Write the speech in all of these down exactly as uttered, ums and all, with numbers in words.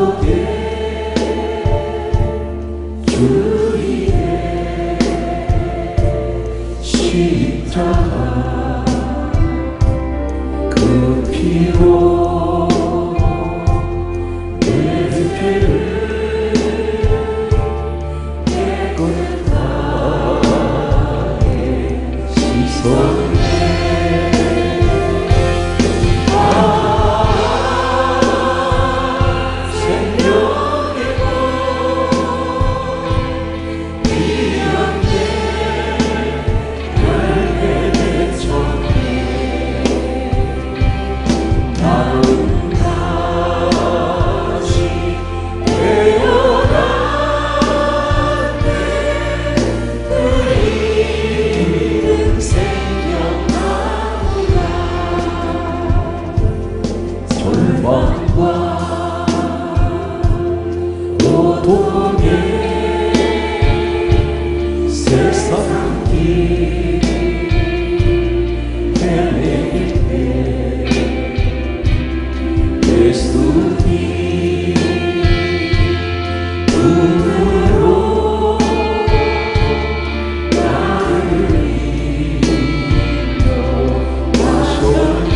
어떻게 주위에 십자가 그 피로 내 죄를 깨끗하게 씻어 오동의 세상 길 헤매일 때 예수님 눈으로 나를 인도하셨네.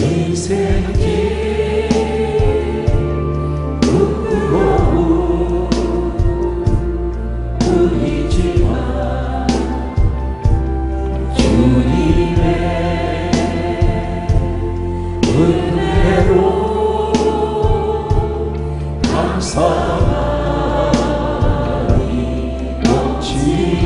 인생길 무거운 뿐이지만 주님의 은혜로 감사함이 넘치네.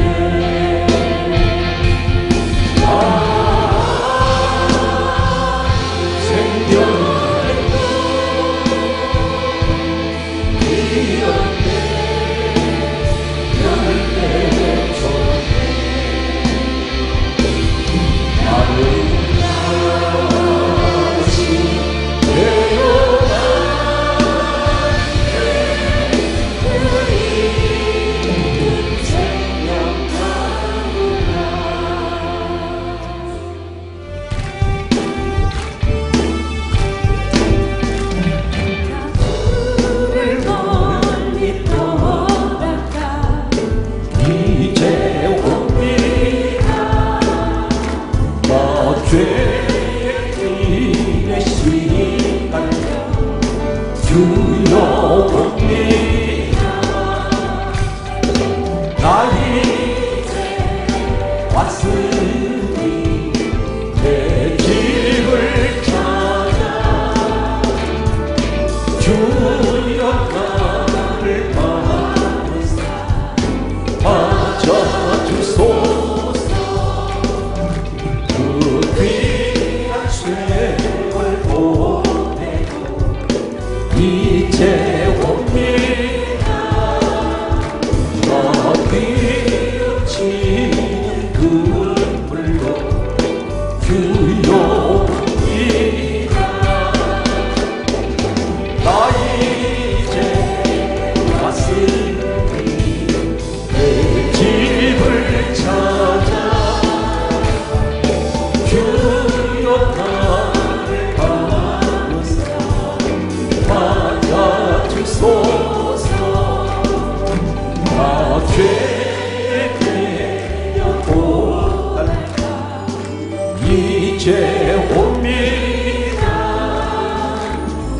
이제 옵니다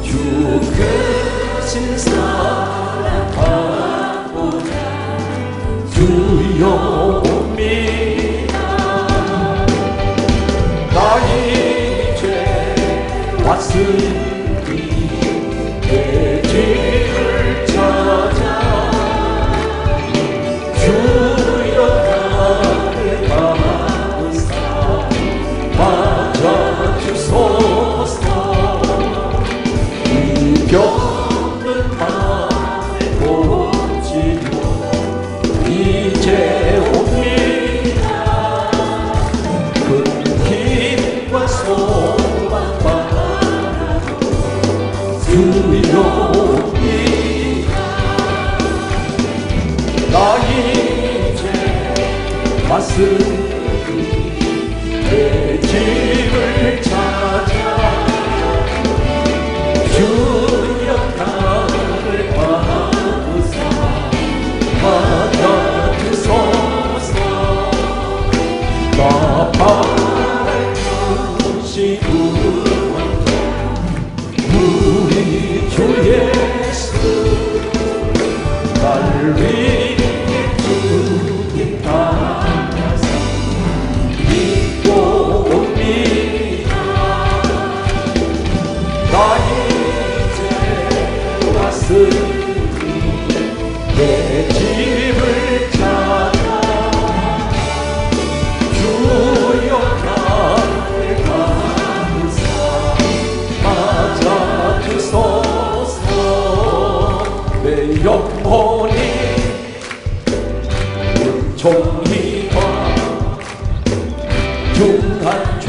주 크신 사랑 바라보자 주여 옵니다 나 이제 왔으니 내 집을 찾아 주여 나를 바라보사 힘과 소망과 하나로 주여옵니다. 나 이제 왔으니 내 집을 찾아 주여 땅을 받으사 받아주소서. 나 바랄 것이 구원자 우리 주 예수 날 위해 주님 따라서 믿고 옵니다. 나의 내 집을 찾아 주여 나를 감사 받아주소서. 내 영혼이 물총이와 중한 죄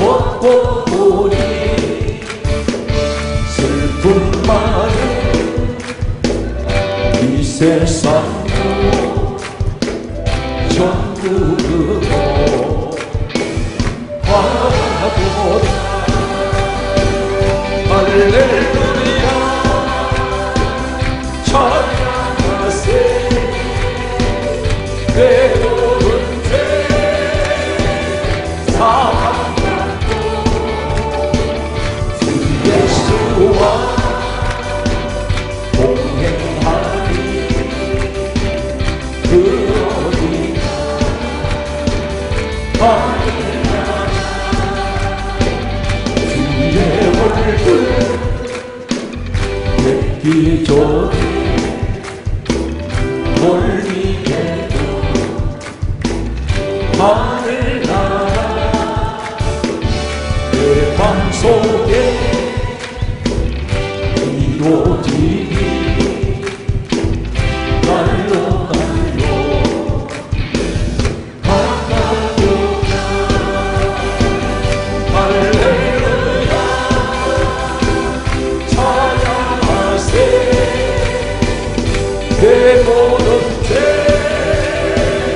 벗고 보니 이 세상도 전부로 바라보다 할렐루야 찬양하세. 내 모든 죄 사랑받고 주 예수와 이 조리 멀리에도 하늘나라 내 맘속에 이루어지니 날로 날로 가까우나 할렐루야 내 모든 죄 사랑받고 예수와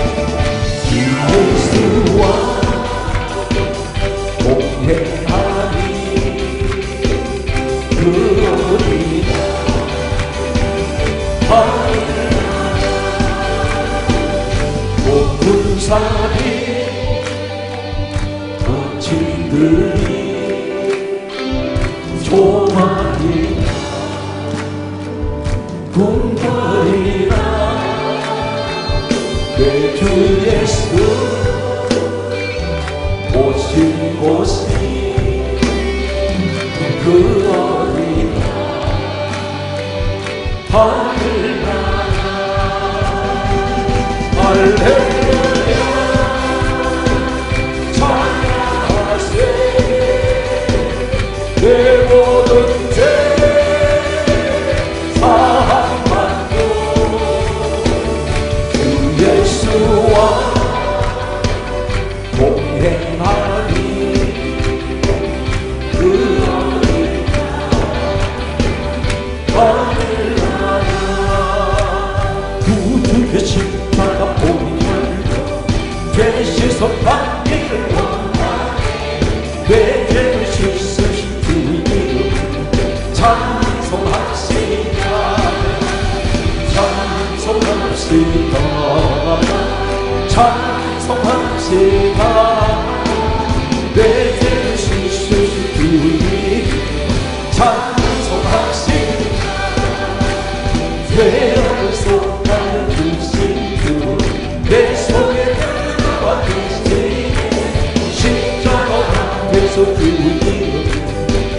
동행하니 그리다 하늘나라 모든 사람이 거친들이 소망이 꿈결이라 내 주 예수 오신 곳이 그 어디나 하늘나라 할렐루야 찬양하세. 내 모든 죄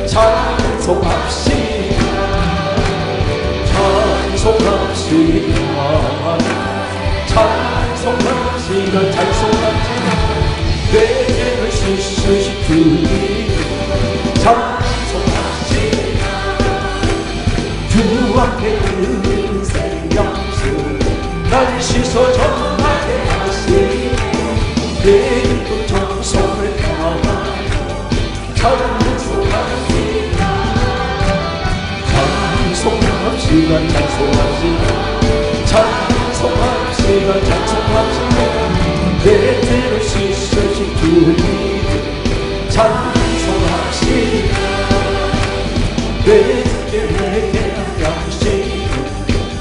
찬송합시다 찬송합시다 찬송합시다 날 씻어 정하게 하시니 내 기쁨 정성을 담아 찬양을 소환합니다. 찬송합시다 찬송합시다 찬송합시다 찬송합시다 내 죄를 씻으신 주님 찬송합시다 내 주께 내게 양식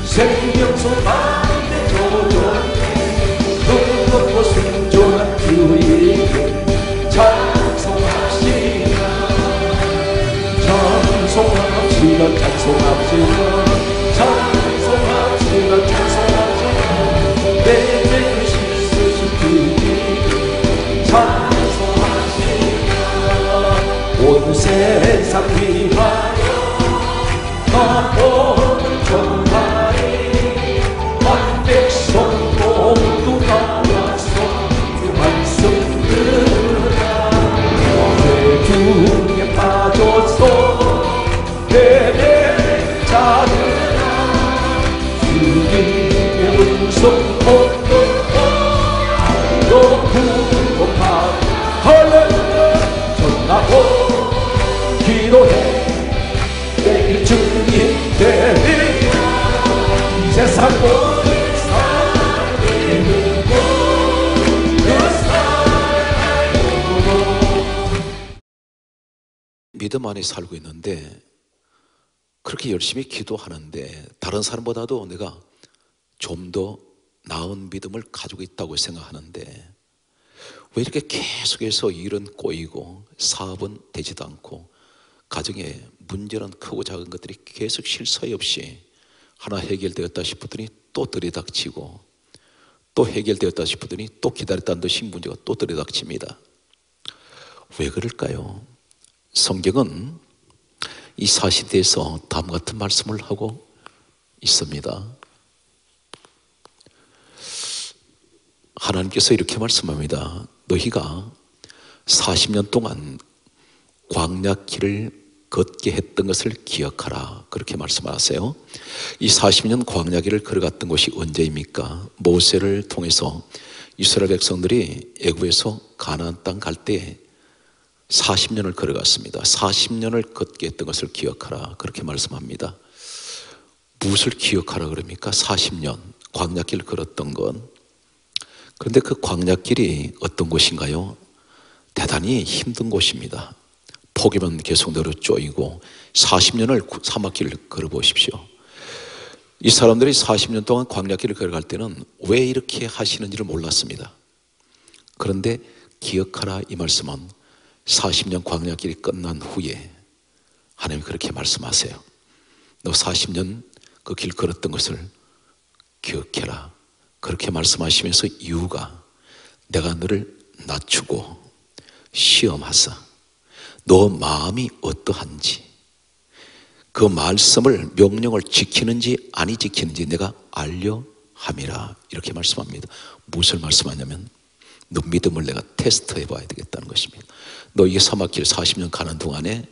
생명소 안에 도전해 높고 생존한 주에게 찬송합시다 찬송합시다 찬송합시다 찬송합시다 찬송합시다 내 죄를 씻으신 주님 찬송합시다 온 세상 위하여 나 오늘 전하리 만 백성 모두 나와서 그 말씀 들으라 죄 중에 빠져서 내내 자르라 주님의 음성 어떤 것도 부족한 할렐루야 전하고 기도해 주님 되리 이 세상 모든 사람이 믿고 그 사랑으로 믿음 안에 살고 있는데 그렇게 열심히 기도하는데 다른 사람보다도 내가 좀 더 나은 믿음을 가지고 있다고 생각하는데 왜 이렇게 계속해서 일은 꼬이고 사업은 되지도 않고 가정에 문제는 크고 작은 것들이 계속 실사이 없이 하나 해결되었다 싶더니 또 들이닥치고 또 해결되었다 싶더니 또 기다렸다는 듯이 문제가 또 들이닥칩니다. 왜 그럴까요? 성경은 이 사시대에서 다음 같은 말씀을 하고 있습니다. 하나님께서 이렇게 말씀합니다. 너희가 사십 년 동안 광야길을 걷게 했던 것을 기억하라. 그렇게 말씀하세요. 이 사십 년 광야길을 걸어갔던 곳이 언제입니까? 모세를 통해서 이스라엘 백성들이 애굽에서 가나안 땅 갈 때 사십 년을 걸어갔습니다. 사십 년을 걷게 했던 것을 기억하라. 그렇게 말씀합니다. 무엇을 기억하라 그럽니까? 사십 년 광야길 걸었던 건. 그런데 그 광야길이 어떤 곳인가요? 대단히 힘든 곳입니다. 포기만 계속대로 쪼이고 사십 년을 사막길을 걸어보십시오. 이 사람들이 사십 년 동안 광야길을 걸어갈 때는 왜 이렇게 하시는지를 몰랐습니다. 그런데 기억하라 이 말씀은 사십 년 광야길이 끝난 후에 하나님이 그렇게 말씀하세요. 너 사십 년 그 길 걸었던 것을 기억해라. 그렇게 말씀하시면서 이유가 내가 너를 낮추고 시험하사 너 마음이 어떠한지 그 말씀을 명령을 지키는지 아니 지키는지 내가 알려함이라. 이렇게 말씀합니다. 무엇을 말씀하냐면 너 믿음을 내가 테스트해 봐야 되겠다는 것입니다. 너 이 사막길 사십 년 가는 동안에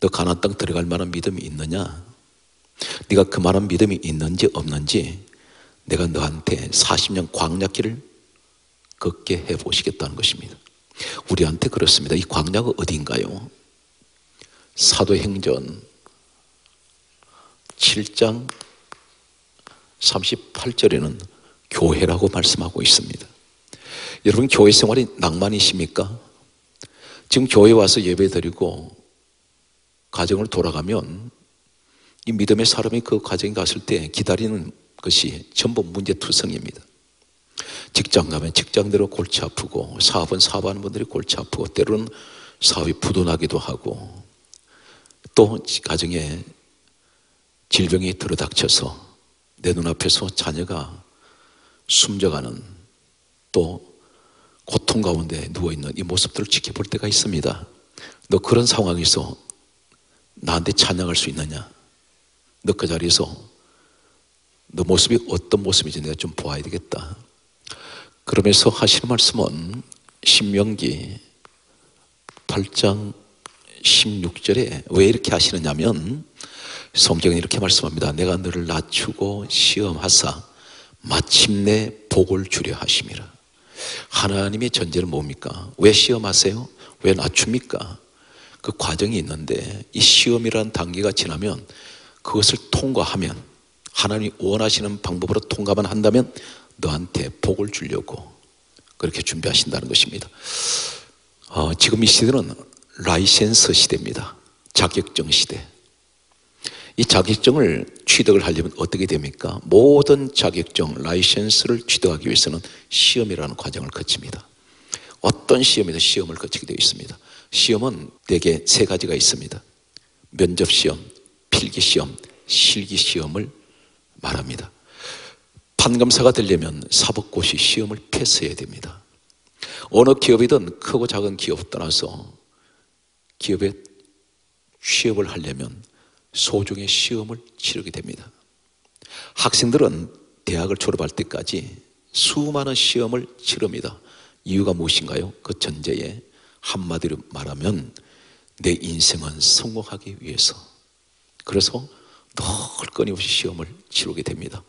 너 가나안 땅 들어갈 만한 믿음이 있느냐, 네가 그만한 믿음이 있는지 없는지 내가 너한테 사십 년 광야길을 걷게 해보시겠다는 것입니다. 우리한테 그렇습니다. 이 광야가 어디인가요? 사도행전 칠 장 삼십팔 절에는 교회라고 말씀하고 있습니다. 여러분 교회 생활이 낭만이십니까? 지금 교회 와서 예배 드리고 가정을 돌아가면 이 믿음의 사람이 그 가정에 갔을 때 기다리는 것이 전부 문제투성입니다. 직장 가면 직장대로 골치 아프고 사업은 사업하는 분들이 골치 아프고 때로는 사업이 부도나기도 하고 또 가정에 질병이 들어닥쳐서 내 눈앞에서 자녀가 숨져가는 또 고통 가운데 누워있는 이 모습들을 지켜볼 때가 있습니다. 너 그런 상황에서 나한테 찬양할 수 있느냐? 너 그 자리에서 너 모습이 어떤 모습인지 내가 좀 보아야 되겠다. 그러면서 하시는 말씀은 신명기 팔 장 십육 절에 왜 이렇게 하시느냐면 성경은 이렇게 말씀합니다. 내가 너를 낮추고 시험하사 마침내 복을 주려 하심이라. 하나님의 전제는 뭡니까? 왜 시험하세요? 왜 낮춥니까? 그 과정이 있는데 이 시험이라는 단계가 지나면 그것을 통과하면 하나님이 원하시는 방법으로 통과만 한다면 너한테 복을 주려고 그렇게 준비하신다는 것입니다. 어, 지금 이 시대는 라이센스 시대입니다. 자격증 시대. 이 자격증을 취득을 하려면 어떻게 됩니까? 모든 자격증, 라이센스를 취득하기 위해서는 시험이라는 과정을 거칩니다. 어떤 시험이든 시험을 거치게 되어 있습니다. 시험은 대개 세 가지가 있습니다. 면접시험, 필기시험, 실기시험을 말합니다. 판검사가 되려면 사법고시 시험을 패스해야 됩니다. 어느 기업이든 크고 작은 기업 따라서 기업에 취업을 하려면 소중의 시험을 치르게 됩니다. 학생들은 대학을 졸업할 때까지 수많은 시험을 치릅니다. 이유가 무엇인가요? 그 전제에 한마디로 말하면 내 인생은 성공하기 위해서. 그래서 늘 끊임없이 시험을 치르게 됩니다.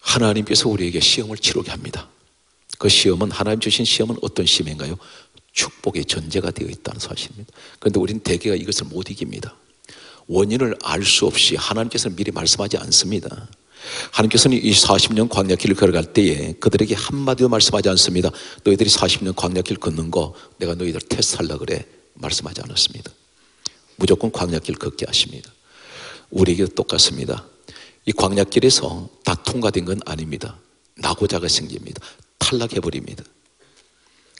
하나님께서 우리에게 시험을 치르게 합니다. 그 시험은, 하나님 주신 시험은 어떤 시험인가요? 축복의 전제가 되어 있다는 사실입니다. 그런데 우리는 대개가 이것을 못 이깁니다. 원인을 알 수 없이 하나님께서는 미리 말씀하지 않습니다. 하나님께서는 이 사십 년 광야길을 걸어갈 때에 그들에게 한마디도 말씀하지 않습니다. 너희들이 사십 년 광야길 걷는 거 내가 너희들 테스트하려고 그래 말씀하지 않았습니다. 무조건 광야길 걷게 하십니다. 우리에게도 똑같습니다. 이 광야길에서 다 통과된 건 아닙니다. 낙오자가 생깁니다. 탈락해버립니다.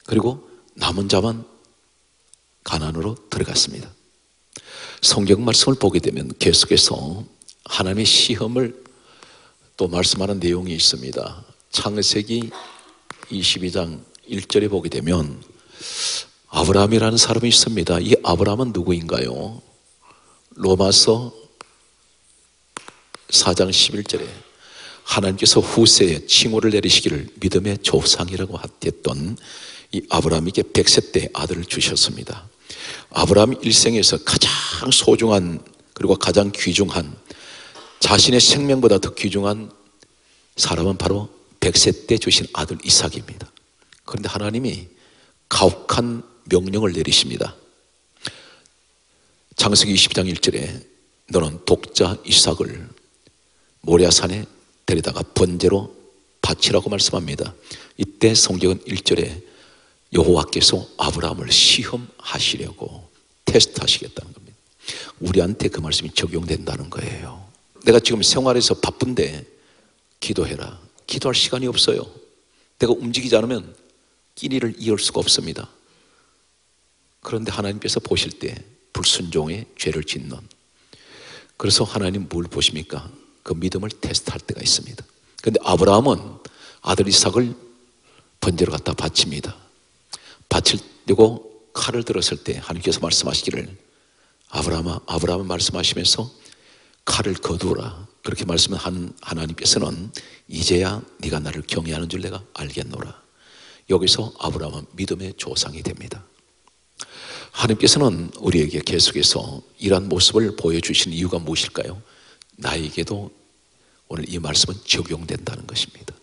그리고 남은 자만 가나안으로 들어갔습니다. 성경 말씀을 보게 되면 계속해서 하나님의 시험을 또 말씀하는 내용이 있습니다. 창세기 이십이 장 일 절에 보게 되면 아브라함이라는 사람이 있습니다. 이 아브라함은 누구인가요? 로마서 사 장 십일 절에 하나님께서 후세에 칭호를 내리시기를 믿음의 조상이라고 했던 이 아브라함에게 백 세 때 아들을 주셨습니다. 아브라함 일생에서 가장 소중한 그리고 가장 귀중한, 자신의 생명보다 더 귀중한 사람은 바로 백 세 때 주신 아들 이삭입니다. 그런데 하나님이 가혹한 명령을 내리십니다. 창세기 이십 장 일 절에 너는 독자 이삭을 모리아산에 데려다가 번제로 바치라고 말씀합니다. 이때 성경은 일 절에 여호와께서 아브라함을 시험하시려고 테스트하시겠다는 겁니다. 우리한테 그 말씀이 적용된다는 거예요. 내가 지금 생활에서 바쁜데 기도해라. 기도할 시간이 없어요. 내가 움직이지 않으면 끼니를 이을 수가 없습니다. 그런데 하나님께서 보실 때 불순종의 죄를 짓는, 그래서 하나님 뭘 보십니까? 그 믿음을 테스트할 때가 있습니다. 그런데 아브라함은 아들 이삭을 번제로 갖다 바칩니다. 바치려고 칼을 들었을 때 하나님께서 말씀하시기를 아브라함아, 아브라함은 말씀하시면서 칼을 거두라. 그렇게 말씀한 하나님께서는 이제야 네가 나를 경외하는 줄 내가 알겠노라. 여기서 아브라함은 믿음의 조상이 됩니다. 하나님께서는 우리에게 계속해서 이러한 모습을 보여주신 이유가 무엇일까요? 나에게도 오늘 이 말씀은 적용된다는 것입니다.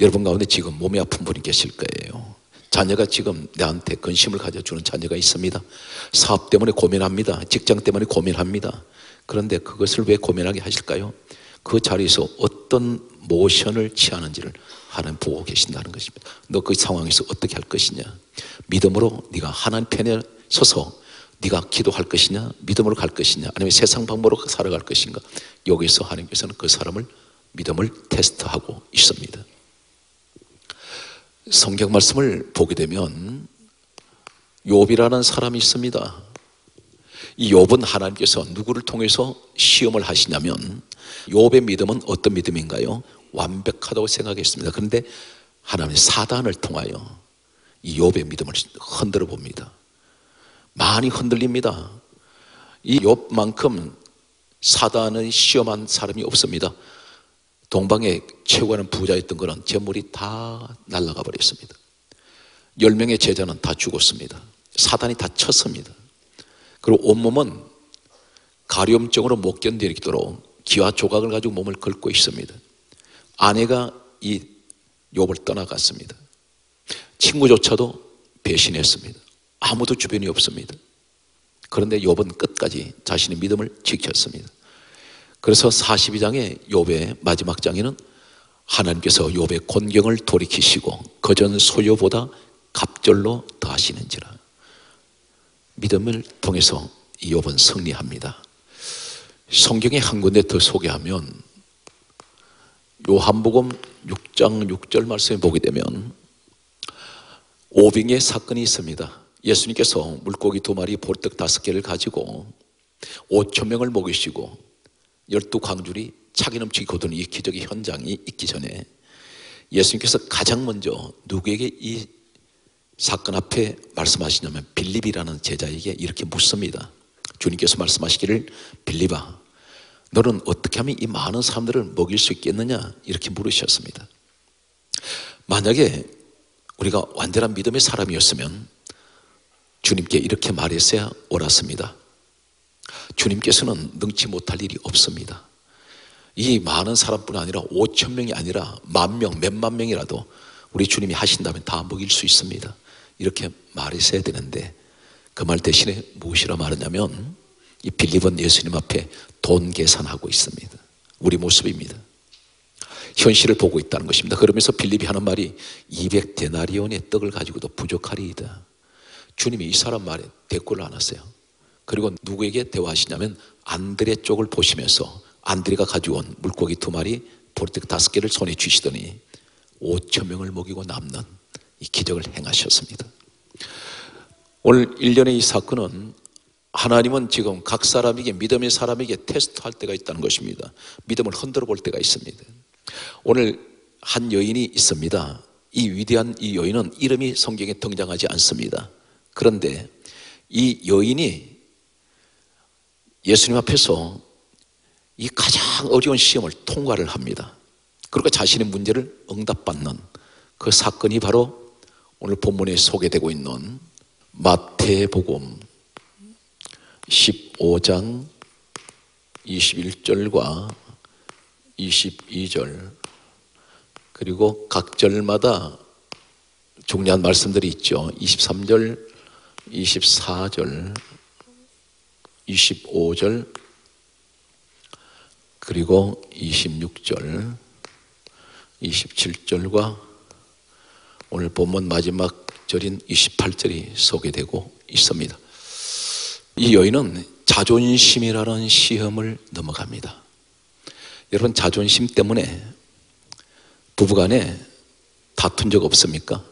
여러분 가운데 지금 몸이 아픈 분이 계실 거예요. 자녀가 지금 나한테 근심을 가져주는 자녀가 있습니다. 사업 때문에 고민합니다. 직장 때문에 고민합니다. 그런데 그것을 왜 고민하게 하실까요? 그 자리에서 어떤 모션을 취하는지를 하나님 보고 계신다는 것입니다. 너 그 상황에서 어떻게 할 것이냐? 믿음으로 네가 하나님 편에 서서 네가 기도할 것이냐? 믿음으로 갈 것이냐? 아니면 세상 방법으로 살아갈 것인가? 여기서 하나님께서는 그 사람을 믿음을 테스트하고 있습니다. 성경 말씀을 보게 되면 욥이라는 사람이 있습니다. 이 욥은 하나님께서 누구를 통해서 시험을 하시냐면, 욥의 믿음은 어떤 믿음인가요? 완벽하다고 생각했습니다. 그런데 하나님의 사단을 통하여 이 욥의 믿음을 흔들어 봅니다. 많이 흔들립니다. 이 욥만큼 사단을 시험한 사람이 없습니다. 동방에 최고하는 부자였던 그는 재물이 다 날아가 버렸습니다. 열 명의 제자는 다 죽었습니다. 사단이 다 쳤습니다. 그리고 온몸은 가려움증으로 못 견디도록 기와 조각을 가지고 몸을 긁고 있습니다. 아내가 이 욥을 떠나갔습니다. 친구조차도 배신했습니다. 아무도 주변이 없습니다. 그런데 욥은 끝까지 자신의 믿음을 지켰습니다. 그래서 사십이 장의 욥의 마지막 장에는 하나님께서 욥의 곤경을 돌이키시고 그전 소요보다 갑절로 더하시는지라. 믿음을 통해서 욥은 승리합니다. 성경에 한 군데 더 소개하면 요한복음 육 장 육 절 말씀에 보게 되면 오병의 사건이 있습니다. 예수님께서 물고기 두 마리 보떡 다섯 개를 가지고 오천 명을 먹이시고 열두 광줄이 차기 넘치게 거두는 이 기적의 현장이 있기 전에 예수님께서 가장 먼저 누구에게 이 사건 앞에 말씀하시냐면 빌립이라는 제자에게 이렇게 묻습니다. 주님께서 말씀하시기를 빌립아, 너는 어떻게 하면 이 많은 사람들을 먹일 수 있겠느냐 이렇게 물으셨습니다. 만약에 우리가 완전한 믿음의 사람이었으면 주님께 이렇게 말했어야 옳았습니다. 주님께서는 능치 못할 일이 없습니다. 이 많은 사람뿐 아니라 오천 명이 아니라 만 명, 몇만 명이라도 우리 주님이 하신다면 다 먹일 수 있습니다. 이렇게 말했어야 되는데 그 말 대신에 무엇이라 말하냐면 이 빌립은 예수님 앞에 돈 계산하고 있습니다. 우리 모습입니다. 현실을 보고 있다는 것입니다. 그러면서 빌립이 하는 말이 이백 데나리온의 떡을 가지고도 부족하리이다. 주님이 이 사람 말에 대꾸를 안 하세요. 그리고 누구에게 대화하시냐면 안드레 쪽을 보시면서 안드레가 가지고 온 물고기 두 마리 보리떡 다섯 개를 손에 쥐시더니 오천 명을 먹이고 남는 이 기적을 행하셨습니다. 오늘 일련의 이 사건은 하나님은 지금 각 사람에게, 믿음의 사람에게 테스트할 때가 있다는 것입니다. 믿음을 흔들어 볼 때가 있습니다. 오늘 한 여인이 있습니다. 이 위대한 이 여인은 이름이 성경에 등장하지 않습니다. 그런데 이 여인이 예수님 앞에서 이 가장 어려운 시험을 통과를 합니다. 그리고 자신의 문제를 응답받는 그 사건이 바로 오늘 본문에 소개되고 있는 마태복음 십오 장 이십일 절과 이십이 절 그리고 각 절마다 중요한 말씀들이 있죠. 이십삼 절, 이십사 절, 이십오 절 그리고 이십육 절, 이십칠 절과 오늘 본문 마지막 절인 이십팔 절이 소개되고 있습니다. 이 여인은 자존심이라는 시험을 넘어갑니다. 여러분, 자존심 때문에 부부간에 다툰 적 없습니까?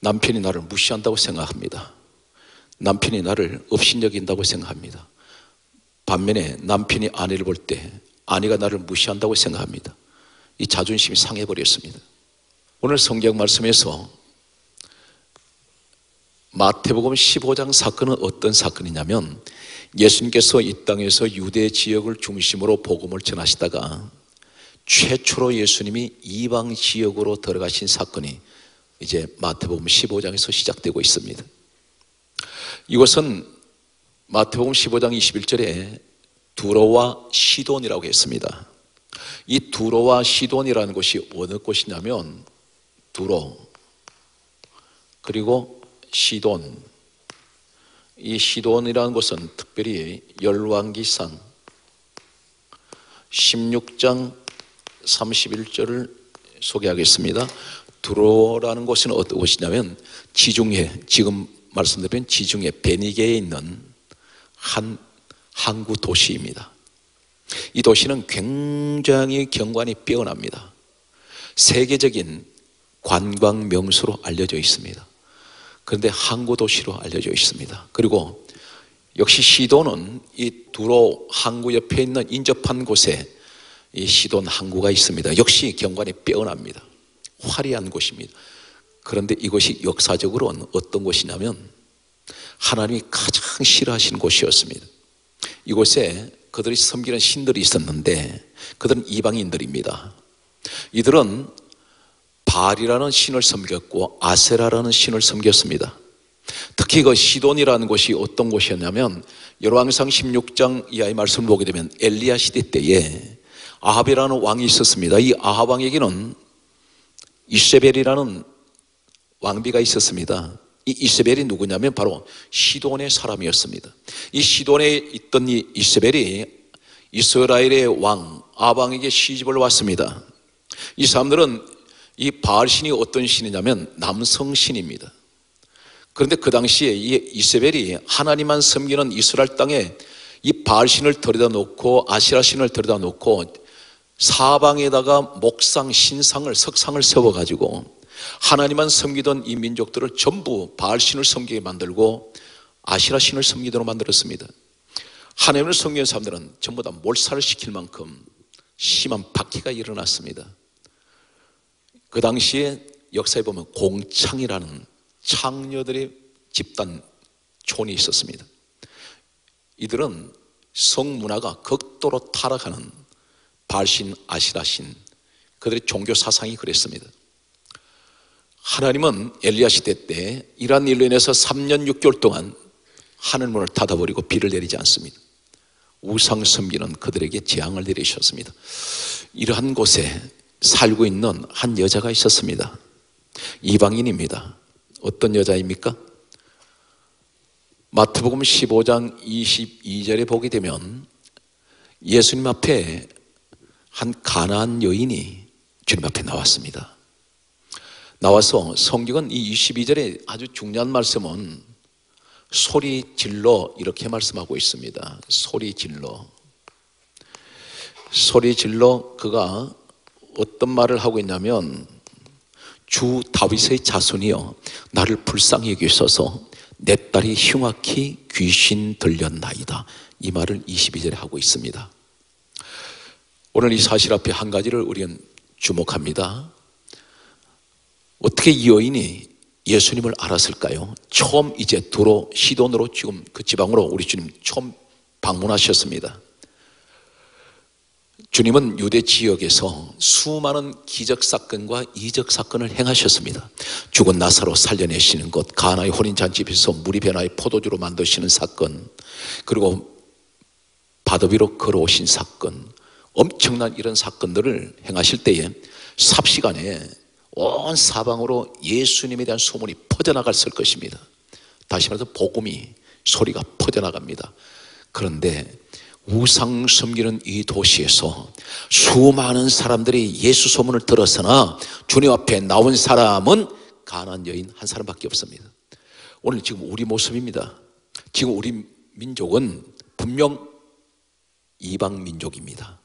남편이 나를 무시한다고 생각합니다. 남편이 나를 업신여긴다고 생각합니다. 반면에 남편이 아내를 볼 때 아내가 나를 무시한다고 생각합니다. 이 자존심이 상해버렸습니다. 오늘 성경 말씀에서 마태복음 십오 장 사건은 어떤 사건이냐면 예수님께서 이 땅에서 유대 지역을 중심으로 복음을 전하시다가 최초로 예수님이 이방 지역으로 들어가신 사건이 이제 마태복음 십오 장에서 시작되고 있습니다. 이것은 마태복음 십오 장 이십일 절에 두로와 시돈이라고 했습니다. 이 두로와 시돈이라는 곳이 어느 곳이냐면 두로 그리고 시돈, 이 시돈이라는 곳은 특별히 열왕기상 십육 장 삼십일 절을 소개하겠습니다. 두로라는 곳은 어떤 곳이냐면 지중해, 지금 말씀드린 지중해 베니게에 있는 한 항구 도시입니다. 이 도시는 굉장히 경관이 빼어납니다. 세계적인 관광 명소로 알려져 있습니다. 그런데 항구 도시로 알려져 있습니다. 그리고 역시 시돈은 이 두로 항구 옆에 있는 인접한 곳에 이 시돈 항구가 있습니다. 역시 경관이 빼어납니다. 화려한 곳입니다. 그런데 이곳이 역사적으로는 어떤 곳이냐면 하나님이 가장 싫어하시는 곳이었습니다. 이곳에 그들이 섬기는 신들이 있었는데 그들은 이방인들입니다. 이들은 바알이라는 신을 섬겼고 아세라라는 신을 섬겼습니다. 특히 그 시돈이라는 곳이 어떤 곳이었냐면 열왕기상 십육 장 이하의 말씀을 보게 되면 엘리야 시대 때에 아합이라는 왕이 있었습니다. 이 아합 왕에게는 이세벨이라는 왕비가 있었습니다. 이 이세벨이 누구냐면 바로 시돈의 사람이었습니다. 이 시돈에 있던 이 이세벨이 이스라엘의 왕 아방에게 시집을 왔습니다. 이 사람들은 이 바알신이 어떤 신이냐면 남성신입니다. 그런데 그 당시에 이 이세벨이 하나님만 섬기는 이스라엘 땅에 이 바알신을 들여다 놓고 아시라신을 들여다 놓고 사방에다가 목상, 신상을, 석상을 세워가지고 하나님만 섬기던 이 민족들을 전부 바알신을 섬기게 만들고 아시라신을 섬기도록 만들었습니다. 하나님을 섬기는 사람들은 전부 다 몰살을 시킬 만큼 심한 박해가 일어났습니다. 그 당시에 역사에 보면 공창이라는 창녀들의 집단촌이 있었습니다. 이들은 성문화가 극도로 타락하는 바알신, 아시라신, 그들의 종교 사상이 그랬습니다. 하나님은 엘리야 시대 때 이러한 일로 인해서 삼 년 육 개월 동안 하늘문을 닫아버리고 비를 내리지 않습니다. 우상 섬기는 그들에게 재앙을 내리셨습니다. 이러한 곳에 살고 있는 한 여자가 있었습니다. 이방인입니다. 어떤 여자입니까? 마태복음 십오 장 이십이 절에 보게 되면 예수님 앞에 한 가나안 여인이 주님 앞에 나왔습니다. 나와서 성경은 이 이십이 절에 아주 중요한 말씀은 소리 질러 이렇게 말씀하고 있습니다. 소리 질러. 소리 질러 그가 어떤 말을 하고 있냐면 주 다윗의 자손이여 나를 불쌍히 여기소서 내 딸이 흉악히 귀신 들렸나이다. 이 말을 이십이 절에 하고 있습니다. 오늘 이 사실 앞에 한 가지를 우리는 주목합니다. 어떻게 이 여인이 예수님을 알았을까요? 처음 이제 도로 시돈으로 지금 그 지방으로 우리 주님 처음 방문하셨습니다. 주님은 유대 지역에서 수많은 기적사건과 이적사건을 행하셨습니다. 죽은 나사로 살려내시는 것, 가나의 혼인잔치에서 물이 변화해 포도주로 만드시는 사건, 그리고 바다 위로 걸어오신 사건, 엄청난 이런 사건들을 행하실 때에 삽시간에 온 사방으로 예수님에 대한 소문이 퍼져나갔을 것입니다. 다시 말해서 복음이 소리가 퍼져나갑니다. 그런데 우상 섬기는 이 도시에서 수많은 사람들이 예수 소문을 들었으나 주님 앞에 나온 사람은 가나안 여인 한 사람밖에 없습니다. 오늘 지금 우리 모습입니다. 지금 우리 민족은 분명 이방 민족입니다.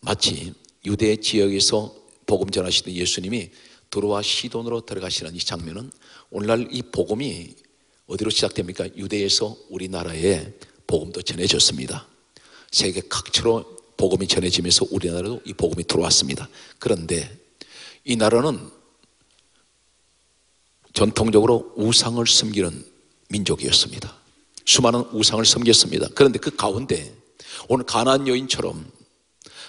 마치 유대 지역에서 복음 전하시던 예수님이 드로와 시돈으로 들어가시는 이 장면은 오늘날 이 복음이 어디로 시작됩니까? 유대에서 우리나라에 복음도 전해졌습니다. 세계 각처로 복음이 전해지면서 우리나라도 이 복음이 들어왔습니다. 그런데 이 나라는 전통적으로 우상을 섬기는 민족이었습니다. 수많은 우상을 섬겼습니다. 그런데 그 가운데 오늘 가나안 여인처럼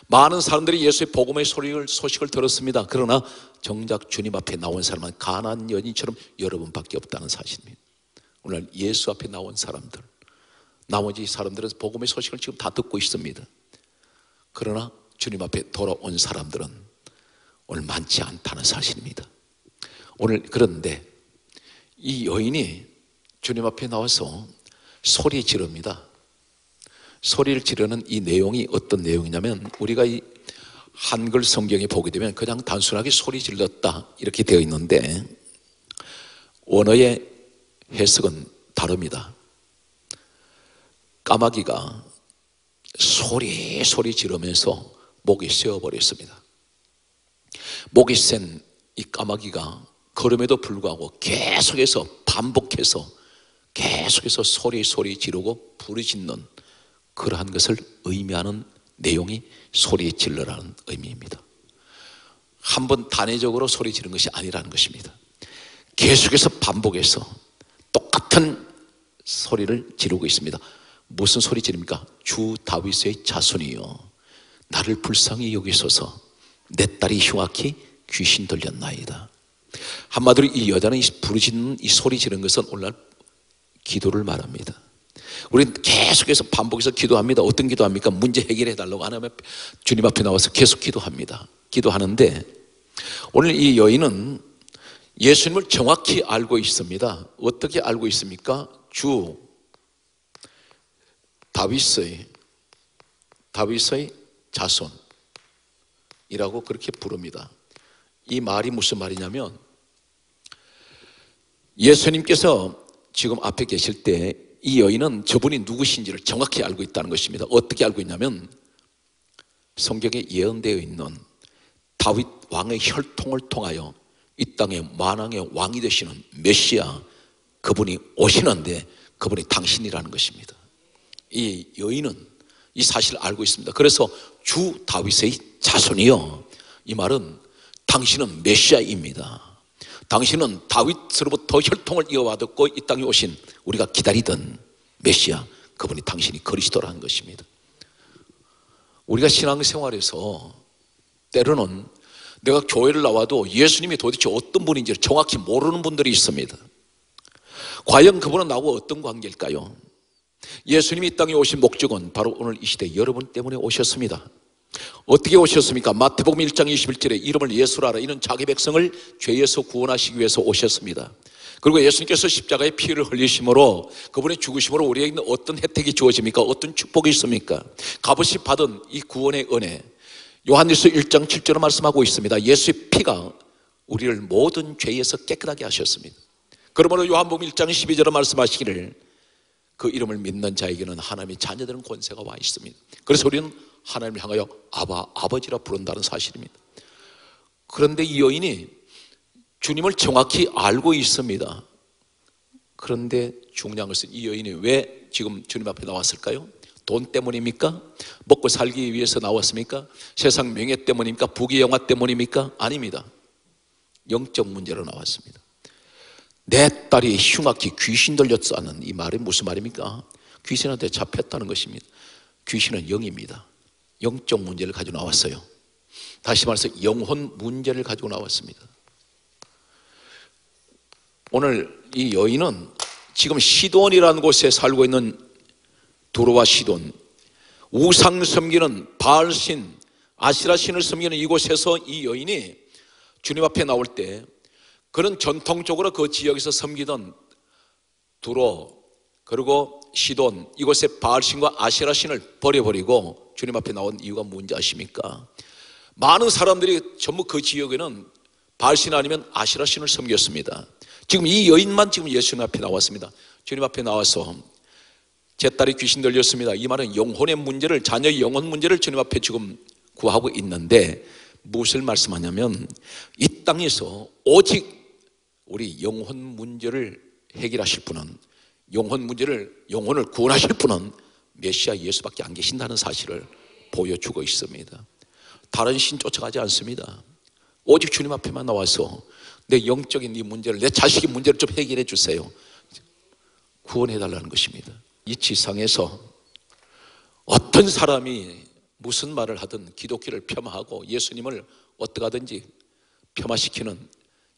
많은 사람들이 예수의 복음의 소리를, 소식을 들었습니다. 그러나 정작 주님 앞에 나온 사람은 가나안 여인처럼 여러분밖에 없다는 사실입니다. 오늘 예수 앞에 나온 사람들, 나머지 사람들은 복음의 소식을 지금 다 듣고 있습니다. 그러나 주님 앞에 돌아온 사람들은 오늘 많지 않다는 사실입니다. 오늘 그런데 이 여인이 주님 앞에 나와서 소리 지릅니다. 소리를 지르는 이 내용이 어떤 내용이냐면 우리가 이 한글 성경에 보게 되면 그냥 단순하게 소리 질렀다 이렇게 되어 있는데 원어의 해석은 다릅니다. 까마귀가 소리 소리 지르면서 목이 쇠어버렸습니다. 목이 센 이 까마귀가 걸음에도 불구하고 계속해서 반복해서 계속해서 소리 소리 지르고 부르짖는 그러한 것을 의미하는 내용이 소리 질러라는 의미입니다. 한 번 단회적으로 소리 지르는 것이 아니라는 것입니다. 계속해서 반복해서 똑같은 소리를 지르고 있습니다. 무슨 소리 지릅니까? 주 다윗의 자손이여 나를 불쌍히 여기소서 내 딸이 흉악히 귀신 들렸나이다. 한마디로 이 여자는 부르짖는 이 소리 지른 것은 오늘날 기도를 말합니다. 우리는 계속해서 반복해서 기도합니다. 어떤 기도합니까? 문제 해결해 달라고 하나님 앞에, 주님 앞에 나와서 계속 기도합니다. 기도하는데 오늘 이 여인은 예수님을 정확히 알고 있습니다. 어떻게 알고 있습니까? 주 다윗의 다윗의 자손이라고 그렇게 부릅니다. 이 말이 무슨 말이냐면, 예수님께서 지금 앞에 계실 때 이 여인은 저분이 누구신지를 정확히 알고 있다는 것입니다. 어떻게 알고 있냐면, 성경에 예언되어 있는 다윗 왕의 혈통을 통하여 이 땅의 만왕의 왕이 되시는 메시아, 그분이 오시는데 그분이 당신이라는 것입니다. 이 여인은 이 사실을 알고 있습니다. 그래서 주 다윗의 자손이요, 이 말은 당신은 메시아입니다. 당신은 다윗으로부터 혈통을 이어받았고 이 땅에 오신, 우리가 기다리던 메시아, 그분이 당신이 그리스도라는 것입니다. 우리가 신앙생활에서 때로는 내가 교회를 나와도 예수님이 도대체 어떤 분인지를 정확히 모르는 분들이 있습니다. 과연 그분은 나하고 어떤 관계일까요? 예수님이 이 땅에 오신 목적은 바로 오늘 이 시대 여러분 때문에 오셨습니다. 어떻게 오셨습니까? 마태복음 일 장 이십일 절에 이름을 예수라라, 이는 자기 백성을 죄에서 구원하시기 위해서 오셨습니다. 그리고 예수님께서 십자가의 피를 흘리심으로, 그분의 죽으심으로 우리에게 어떤 혜택이 주어집니까? 어떤 축복이 있습니까? 값없이 받은 이 구원의 은혜, 요한일서 일 장 칠 절로 말씀하고 있습니다. 예수의 피가 우리를 모든 죄에서 깨끗하게 하셨습니다. 그러므로 요한복음 일 장 십이 절로 말씀하시기를, 그 이름을 믿는 자에게는 하나님의 자녀되는 권세가 와 있습니다. 그래서 우리는 하나님을 향하여 아바, 아버지라 부른다는 사실입니다. 그런데 이 여인이 주님을 정확히 알고 있습니다. 그런데 중요한 것은, 이 여인이 왜 지금 주님 앞에 나왔을까요? 돈 때문입니까? 먹고 살기 위해서 나왔습니까? 세상 명예 때문입니까? 부귀 영화 때문입니까? 아닙니다. 영적 문제로 나왔습니다. 내 딸이 흉악히 귀신 들렸다는 이 말이 무슨 말입니까? 귀신한테 잡혔다는 것입니다. 귀신은 영입니다. 영적 문제를 가지고 나왔어요. 다시 말해서 영혼 문제를 가지고 나왔습니다. 오늘 이 여인은 지금 시돈이라는 곳에 살고 있는, 두로와 시돈, 우상 섬기는 바알신, 아시라신을 섬기는 이곳에서 이 여인이 주님 앞에 나올 때, 그는 전통적으로 그 지역에서 섬기던 두로 그리고 시돈, 이곳의 바알신과 아시라신을 버려버리고 주님 앞에 나온 이유가 뭔지 아십니까? 많은 사람들이 전부 그 지역에는 바알신 아니면 아시라신을 섬겼습니다. 지금 이 여인만 지금 예수님 앞에 나왔습니다. 주님 앞에 나와서 제 딸이 귀신 들렸습니다. 이 말은 영혼의 문제를, 자녀의 영혼 문제를 주님 앞에 지금 구하고 있는데, 무엇을 말씀하냐면, 이 땅에서 오직 우리 영혼 문제를 해결하실 분은, 영혼 문제를, 영혼을 구원하실 분은 메시아 예수밖에 안 계신다는 사실을 보여주고 있습니다. 다른 신 쫓아가지 않습니다. 오직 주님 앞에만 나와서 내 영적인 이 문제를, 내 자식의 문제를 좀 해결해 주세요, 구원해 달라는 것입니다. 이 지상에서 어떤 사람이 무슨 말을 하든 기독교를 폄하하고 예수님을 어떻게 하든지 폄하시키는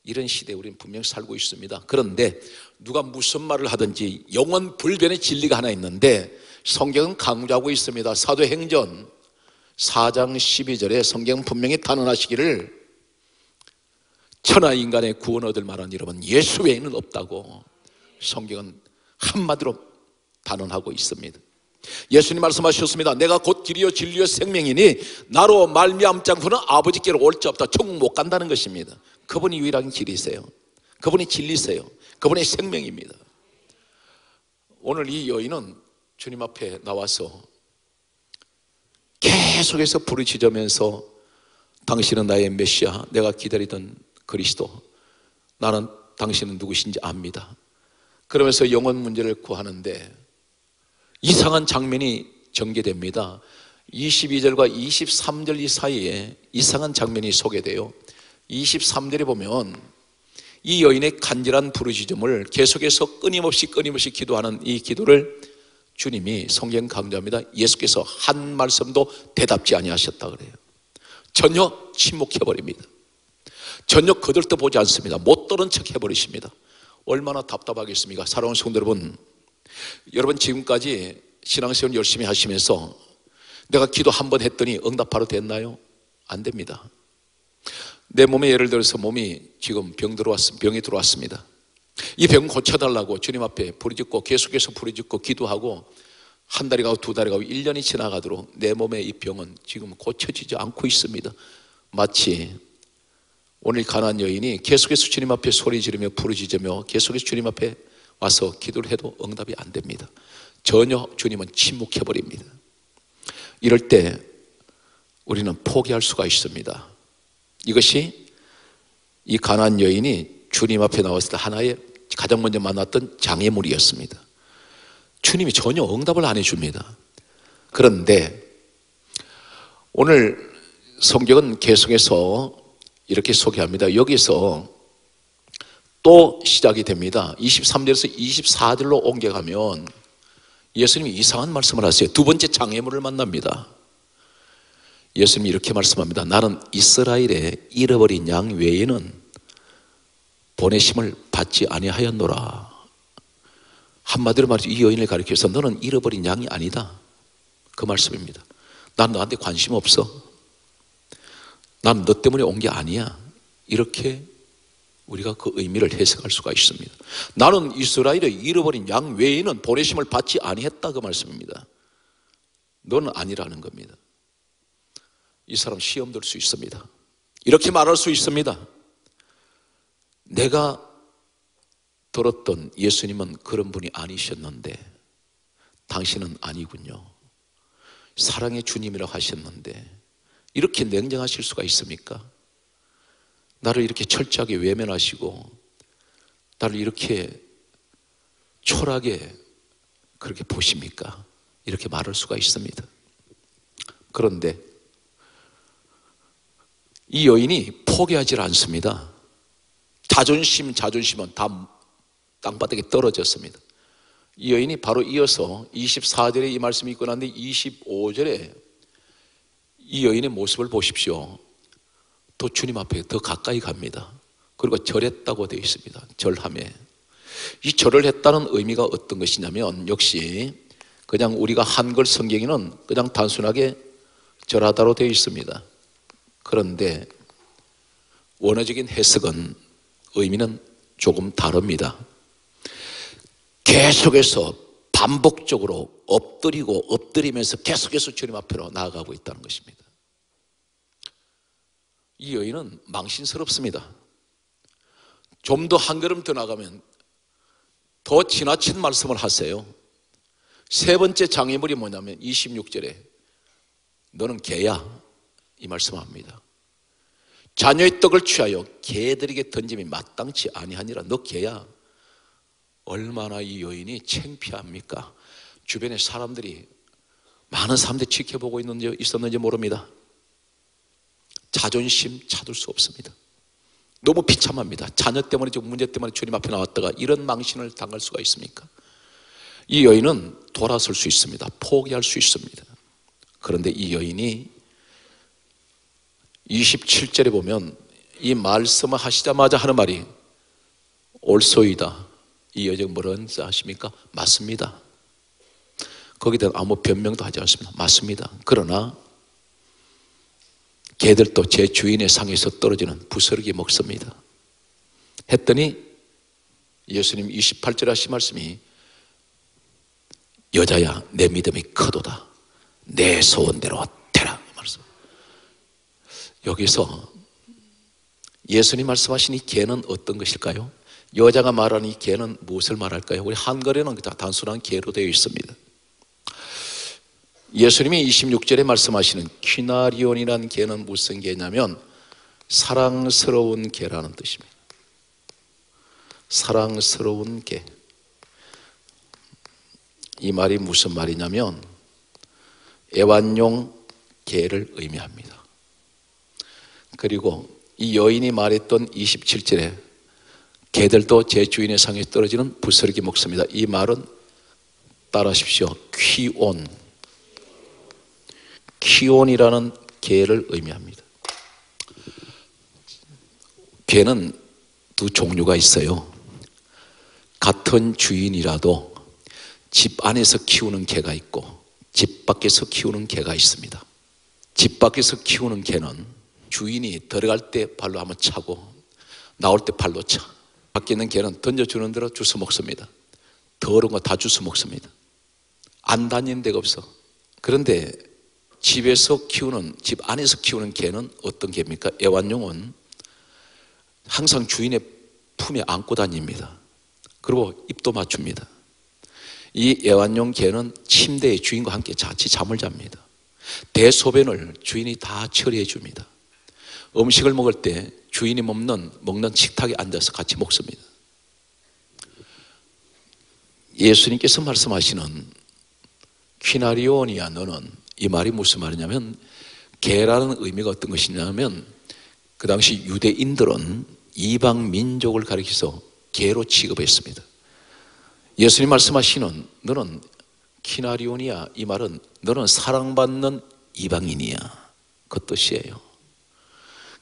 이런 시대에 우리는 분명히 살고 있습니다. 그런데 누가 무슨 말을 하든지 영원 불변의 진리가 하나 있는데, 성경은 강조하고 있습니다. 사도행전 사 장 십이 절에 성경은 분명히 단언하시기를, 천하 인간의 구원 얻을 만한 이름은 예수 외에는 없다고 성경은 한마디로 단언하고 있습니다. 예수님 말씀하셨습니다. 내가 곧 길이요 진리요 생명이니 나로 말미암지 않고는 아버지께로 올 자 없다. 천국 못 간다는 것입니다. 그분이 유일한 길이세요. 그분이 진리세요. 그분이 생명입니다. 오늘 이 여인은 주님 앞에 나와서 계속해서 부르짖으면서, 당신은 나의 메시아, 내가 기다리던 그리스도, 나는 당신은 누구신지 압니다, 그러면서 영혼 문제를 구하는데, 이상한 장면이 전개됩니다. 이십이 절과 이십삼 절 이 사이에 이상한 장면이 소개돼요. 이십삼 절에 보면, 이 여인의 간절한 부르짖음을 계속해서 끊임없이 끊임없이 기도하는 이 기도를 주님이, 성경 강조합니다, 예수께서 한 말씀도 대답지 아니하셨다 그래요. 전혀 침묵해버립니다. 전혀 거들떠보지 않습니다. 못 들은 척 해버리십니다. 얼마나 답답하겠습니까? 사랑하는 성도 여러분, 여러분 지금까지 신앙생활 열심히 하시면서 내가 기도 한 번 했더니 응답 바로 됐나요? 안 됩니다. 내 몸에 예를 들어서 몸이 지금 병 들어왔, 병이 들어왔습니다. 이 병 고쳐달라고 주님 앞에 부르짖고 계속해서 부르짖고 기도하고 한 달이 가고 두 달이 가고 일 년이 지나가도록 내 몸의 이 병은 지금 고쳐지지 않고 있습니다. 마치 오늘 가난한 여인이 계속해서 주님 앞에 소리 지르며 부르짖으며 계속해서 주님 앞에 와서 기도를 해도 응답이 안 됩니다. 전혀 주님은 침묵해버립니다. 이럴 때 우리는 포기할 수가 있습니다. 이것이 이 가난한 여인이 주님 앞에 나왔을 때 하나의 가장 먼저 만났던 장애물이었습니다. 주님이 전혀 응답을 안 해줍니다. 그런데 오늘 성경은 계속해서 이렇게 소개합니다. 여기서 또 시작이 됩니다. 이십삼 절에서 이십사 절로 옮겨가면 예수님이 이상한 말씀을 하세요. 두 번째 장애물을 만납니다. 예수님이 이렇게 말씀합니다. 나는 이스라엘의 잃어버린 양 외에는 보내심을 받지 아니하였노라. 한마디로 말해서 이 여인을 가리켜서 너는 잃어버린 양이 아니다. 그 말씀입니다. 난 너한테 관심 없어. 난 너 때문에 온 게 아니야. 이렇게 우리가 그 의미를 해석할 수가 있습니다. 나는 이스라엘의 잃어버린 양 외에는 보내심을 받지 아니했다. 그 말씀입니다. 너는 아니라는 겁니다. 이 사람 시험 들 수 있습니다. 이렇게 말할 수 있습니다. 내가 들었던 예수님은 그런 분이 아니셨는데 당신은 아니군요. 사랑의 주님이라고 하셨는데 이렇게 냉정하실 수가 있습니까? 나를 이렇게 철저하게 외면하시고 나를 이렇게 초라하게 그렇게 보십니까? 이렇게 말할 수가 있습니다. 그런데 이 여인이 포기하지 않습니다. 자존심, 자존심은 다 땅바닥에 떨어졌습니다. 이 여인이 바로 이어서 이십사 절에 이 말씀이 있고 난데 이십오 절에 이 여인의 모습을 보십시오. 또 주님 앞에 더 가까이 갑니다. 그리고 절했다고 되어 있습니다. 절함에. 이 절을 했다는 의미가 어떤 것이냐면 역시 그냥 우리가 한글 성경에는 그냥 단순하게 절하다로 되어 있습니다. 그런데 원어적인 해석은 의미는 조금 다릅니다. 계속해서 반복적으로 엎드리고 엎드리면서 계속해서 주님 앞으로 나아가고 있다는 것입니다. 이 여인은 망신스럽습니다. 좀 더 한 걸음 더 나가면 더 지나친 말씀을 하세요. 세 번째 장애물이 뭐냐면 이십육 절에 너는 개야. 이 말씀합니다. 자녀의 떡을 취하여 개들에게 던짐이 마땅치 아니하니라. 너 개야. 얼마나 이 여인이 창피합니까? 주변에 사람들이 많은 사람들이 지켜보고 있는지 있었는지 모릅니다. 자존심 찾을 수 없습니다. 너무 비참합니다. 자녀 때문에 지금 문제 때문에 주님 앞에 나왔다가 이런 망신을 당할 수가 있습니까? 이 여인은 돌아설 수 있습니다. 포기할 수 있습니다. 그런데 이 여인이 이십칠 절에 보면 이 말씀을 하시자마자 하는 말이 옳소이다. 이 여자가 뭐라는지 아십니까? 맞습니다. 거기에 대한 아무 변명도 하지 않습니다. 맞습니다. 그러나 개들도 제 주인의 상에서 떨어지는 부스러기 먹습니다. 했더니 예수님 이십팔 절에 하신 말씀이 여자야 내 믿음이 크도다. 내 소원대로 되라. 여기서 예수님 말씀하신 이 개는 어떤 것일까요? 여자가 말하는 이 개는 무엇을 말할까요? 우리 한글에는 단순한 개로 되어 있습니다. 예수님이 이십육 절에 말씀하시는 키나리온이라는 개는 무슨 개냐면 사랑스러운 개라는 뜻입니다. 사랑스러운 개. 이 말이 무슨 말이냐면 애완용 개를 의미합니다. 그리고 이 여인이 말했던 이십칠 절에 개들도 제 주인의 상에 떨어지는 부스러기 먹습니다. 이 말은 따라하십시오. 퀴온. 퀴온이라는 개를 의미합니다. 개는 두 종류가 있어요. 같은 주인이라도 집 안에서 키우는 개가 있고 집 밖에서 키우는 개가 있습니다. 집 밖에서 키우는 개는 주인이 들어갈 때 발로 한번 차고 나올 때 발로 차. 밖에 있는 개는 던져주는 대로 주워 먹습니다. 더러운 거 다 주워 먹습니다. 안 다니는 데가 없어. 그런데 집에서 키우는, 집 안에서 키우는 개는 어떤 개입니까? 애완용은 항상 주인의 품에 안고 다닙니다. 그리고 입도 맞춥니다. 이 애완용 개는 침대에 주인과 함께 같이 잠을 잡니다. 대소변을 주인이 다 처리해 줍니다. 음식을 먹을 때 주인이 먹는, 먹는 식탁에 앉아서 같이 먹습니다. 예수님께서 말씀하시는 퀴나리온이야 너는, 이 말이 무슨 말이냐면 개라는 의미가 어떤 것이냐면 그 당시 유대인들은 이방 민족을 가리켜서 개로 취급했습니다. 예수님 말씀하시는 너는 퀴나리온이야, 이 말은 너는 사랑받는 이방인이야, 그 뜻이에요.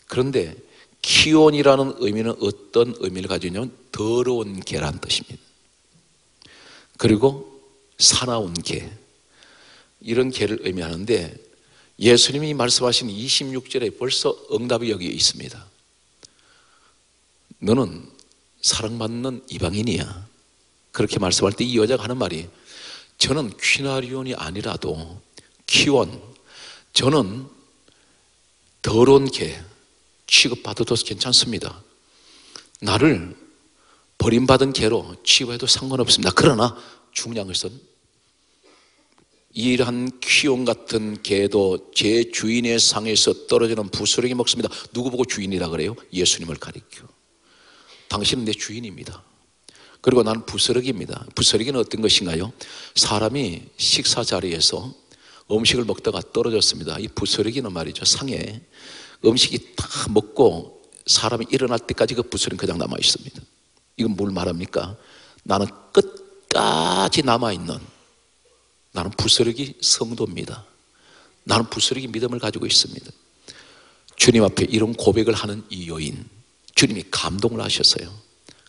그런데 키온이라는 의미는 어떤 의미를 가지냐면 더러운 개란 뜻입니다. 그리고 사나운 개, 이런 개를 의미하는데 예수님이 말씀하신 이십육 절에 벌써 응답이 여기 있습니다. 너는 사랑받는 이방인이야. 그렇게 말씀할 때 이 여자가 하는 말이 저는 퀴나리온이 아니라도 키온, 저는 더러운 개 취급받아도 괜찮습니다. 나를 버림받은 개로 취급해도 상관없습니다. 그러나 중요한 것은 이러한 퀴온 같은 개도 제 주인의 상에서 떨어지는 부스러기 먹습니다. 누구 보고 주인이라 그래요? 예수님을 가리켜. 당신은 내 주인입니다. 그리고 나는 부스러기입니다. 부스러기는 어떤 것인가요? 사람이 식사 자리에서 음식을 먹다가 떨어졌습니다. 이 부스러기는 말이죠, 상에 음식이 다 먹고 사람이 일어날 때까지 그 부스러기는 그냥 남아있습니다. 이건 뭘 말합니까? 나는 끝까지 남아있는, 나는 부스러기 성도입니다. 나는 부스러기 믿음을 가지고 있습니다. 주님 앞에 이런 고백을 하는 이 여인, 주님이 감동을 하셨어요.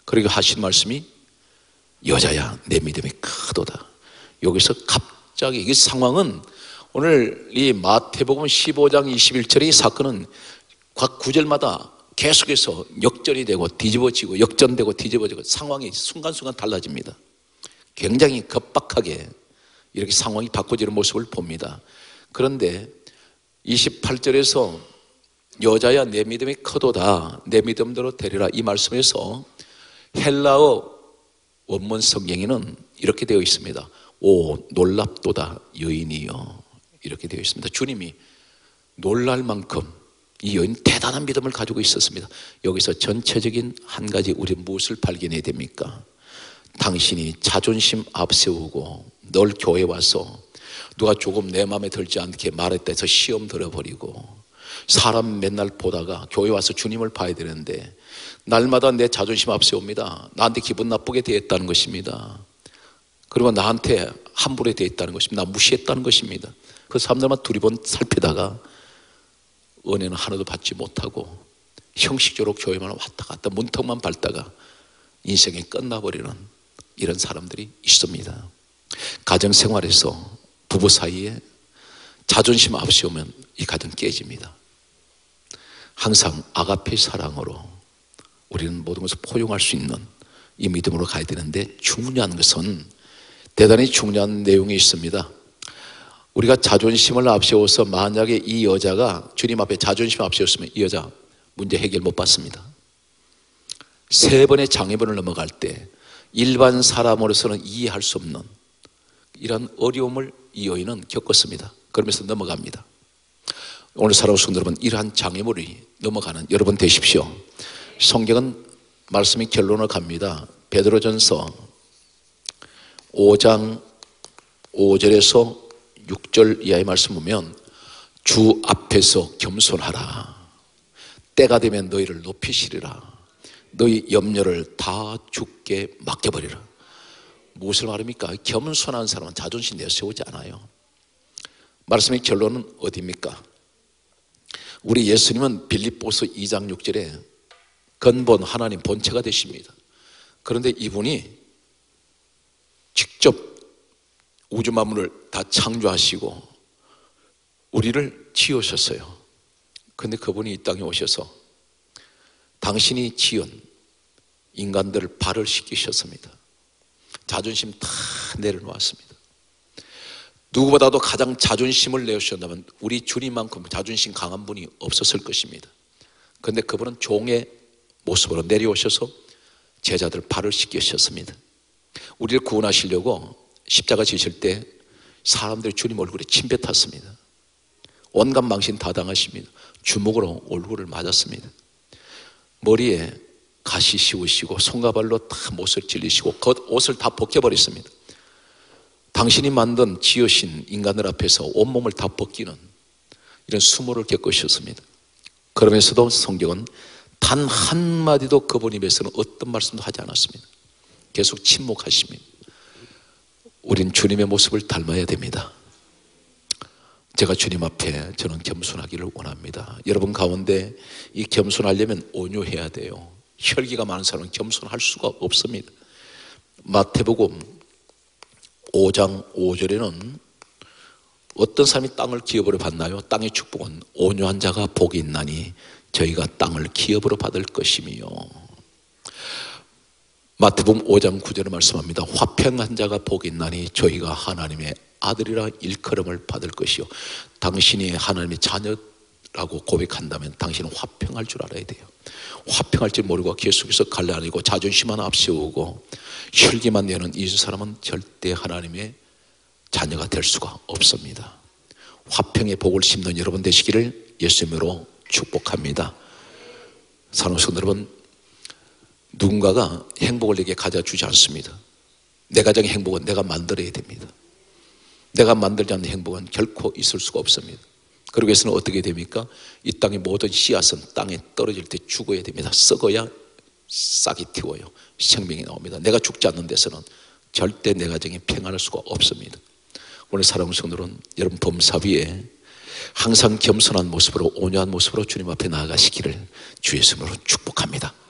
그리고 하신 말씀이 여자야 내 믿음이 크도다. 여기서 갑자기 이 상황은 오늘 이 마태복음 십오 장 이십일 절의 사건은 각 구절마다 계속해서 역전이 되고 뒤집어지고 역전되고 뒤집어지고 상황이 순간순간 달라집니다. 굉장히 급박하게 이렇게 상황이 바꿔지는 모습을 봅니다. 그런데 이십팔 절에서 여자야 내 믿음이 크도다, 내 믿음대로 되리라, 이 말씀에서 헬라어 원문 성경에는 이렇게 되어 있습니다. 오 놀랍도다 여인이여, 이렇게 되어 있습니다. 주님이 놀랄 만큼 이 여인 대단한 믿음을 가지고 있었습니다. 여기서 전체적인 한 가지 우리 무엇을 발견해야 됩니까? 당신이 자존심 앞세우고 널 교회 와서 누가 조금 내 마음에 들지 않게 말했다 해서 시험 들어버리고 사람 맨날 보다가 교회 와서 주님을 봐야 되는데 날마다 내 자존심 앞세웁니다. 나한테 기분 나쁘게 대했다는 것입니다. 그리고 나한테 함부로 대했다는 것입니다. 나 무시했다는 것입니다. 그 사람들만 두리번 살피다가 은혜는 하나도 받지 못하고 형식적으로 교회만 왔다 갔다 문턱만 밟다가 인생이 끝나버리는 이런 사람들이 있습니다. 가정생활에서 부부 사이에 자존심 앞세우면 이 가정 깨집니다. 항상 아가페 사랑으로 우리는 모든 것을 포용할 수 있는 이 믿음으로 가야 되는데, 중요한 것은 대단히 중요한 내용이 있습니다. 우리가 자존심을 앞세워서 만약에 이 여자가 주님 앞에 자존심 앞세웠으면 이 여자 문제 해결 못 받습니다. 세 번의 장애물을 넘어갈 때 일반 사람으로서는 이해할 수 없는 이런 어려움을 이 여인은 겪었습니다. 그러면서 넘어갑니다. 오늘 사랑하는 성도 여러분, 이러한 장애물이 넘어가는 여러분 되십시오. 성경은 말씀이 결론을 갑니다. 베드로전서 오 장 오 절에서 육 절 이하의 말씀 보면 주 앞에서 겸손하라, 때가 되면 너희를 높이시리라, 너희 염려를 다 주께 맡겨버리라. 무엇을 말합니까? 겸손한 사람은 자존심 내세우지 않아요. 말씀의 결론은 어디입니까? 우리 예수님은 빌립보서 이 장 육 절에 근본 하나님 본체가 되십니다. 그런데 이분이 직접 우주 만물을 다 창조하시고 우리를 지으셨어요. 근데 그분이 이 땅에 오셔서 당신이 지은 인간들을 발을시키셨습니다. 자존심 다 내려놓았습니다. 누구보다도 가장 자존심을 내어주셨다면 우리 주님만큼 자존심 강한 분이 없었을 것입니다. 그런데 그분은 종의 모습으로 내려오셔서 제자들 발을 씻기셨습니다. 우리를 구원하시려고 십자가 지실 때 사람들이 주님 얼굴에 침 뱉었습니다. 온갖 망신 다 당하십니다. 주먹으로 얼굴을 맞았습니다. 머리에 가시 씌우시고 손과 발로 다 못을 찔리시고 겉옷을 다 벗겨버렸습니다. 당신이 만든 지으신 인간들 앞에서 온몸을 다 벗기는 이런 수모를 겪으셨습니다. 그러면서도 성경은 단 한마디도 그분 입에서는 어떤 말씀도 하지 않았습니다. 계속 침묵하십니다. 우린 주님의 모습을 닮아야 됩니다. 제가 주님 앞에 저는 겸손하기를 원합니다. 여러분 가운데 이 겸손하려면 온유해야 돼요. 혈기가 많은 사람은 겸손할 수가 없습니다. 마태복음 오 장 오 절에는 어떤 사람이 땅을 기업으로 받나요? 땅의 축복은 온유한 자가 복이 있나니 저희가 땅을 기업으로 받을 것이며, 마태복음 오 장 구 절에 말씀합니다. 화평한 자가 복이 있나니 저희가 하나님의 아들이라 일컬음을 받을 것이요. 당신이 하나님의 자녀라고 고백한다면 당신은 화평할 줄 알아야 돼요. 화평할 줄 모르고 계속해서 갈라내고 자존심만 앞세우고 혈기만 내는 이 사람은 절대 하나님의 자녀가 될 수가 없습니다. 화평의 복을 심는 여러분 되시기를 예수님으로 축복합니다. 사랑하는 성도 여러분, 누군가가 행복을 내게 가져주지 않습니다. 내 가정의 행복은 내가 만들어야 됩니다. 내가 만들지 않는 행복은 결코 있을 수가 없습니다. 그러기 위해서는 어떻게 됩니까? 이 땅의 모든 씨앗은 땅에 떨어질 때 죽어야 됩니다. 썩어야 싹이 튀어요. 생명이 나옵니다. 내가 죽지 않는 데서는 절대 내 가정이 평안할 수가 없습니다. 오늘 사랑하는 성도들은 여러분 범사 위에 항상 겸손한 모습으로 온유한 모습으로 주님 앞에 나아가시기를 주 예수님으로 축복합니다.